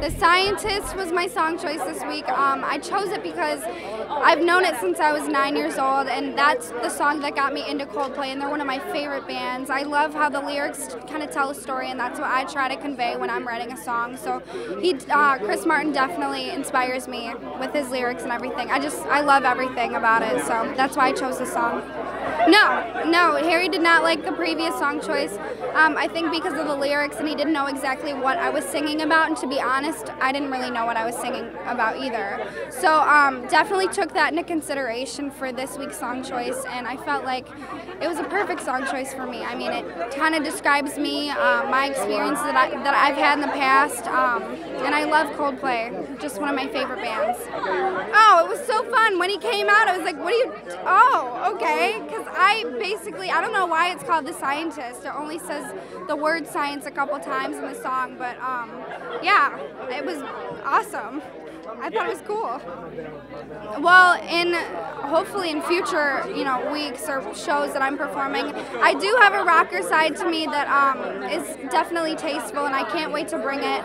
The Scientist was my song choice this week. I chose it because I've known it since I was 9 years old, and that's the song that got me into Coldplay, and they're one of my favorite bands. I love how the lyrics kind of tell a story, and that's what I try to convey when I'm writing a song. So Chris Martin definitely inspires me with his lyrics and everything. I love everything about it, so that's why I chose this song. No, Harry did not like the previous song choice, I think because of the lyrics, and he didn't know exactly what I was singing about, and to be honest, I didn't really know what I was singing about either. So definitely took that into consideration for this week's song choice, and I felt like it was a perfect song choice for me. I mean, it kind of describes me, my experience that I've had in the past, and I love Coldplay, just one of my favorite bands. Oh, it was so fun. When he came out, I was like, what are you, oh, okay, because I don't know why it's called The Scientist. It only says the word science a couple times in the song, but yeah, it was awesome. I thought it was cool. Well, hopefully in future, weeks or shows that I'm performing, I do have a rocker side to me that is definitely tasteful, and I can't wait to bring it.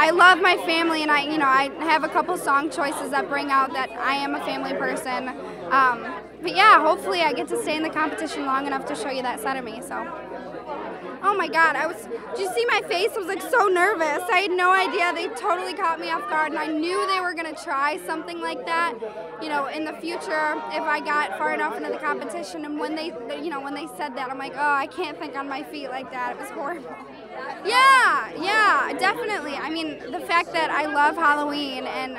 I love my family, and I have a couple song choices that bring out that I am a family person. But yeah, hopefully I get to stay in the competition long enough to show you that side of me. So, oh my God, did you see my face? I was like so nervous. I had no idea. They totally caught me off guard, and I knew they were gonna try something like that, in the future if I got far enough into the competition. And when they said that, I'm like, oh, I can't think on my feet like that. It was horrible. Yeah, definitely. I mean, the fact that I love Halloween, and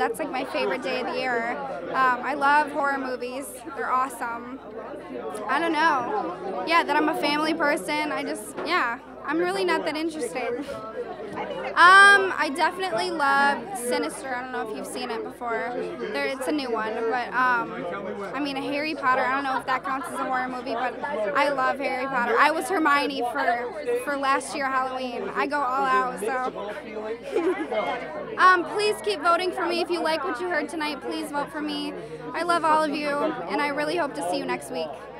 that's like my favorite day of the year. I love horror movies. They're awesome. I don't know. Yeah, that I'm a family person. I'm really not that interested. I definitely love Sinister. I don't know if you've seen it before. It's a new one, but I mean, Harry Potter. I don't know if that counts as a horror movie, but I love Harry Potter. I was Hermione for last year Halloween. I go all out. So please keep voting for me. If you like what you heard tonight, please vote for me. I love all of you, and I really hope to see you next week.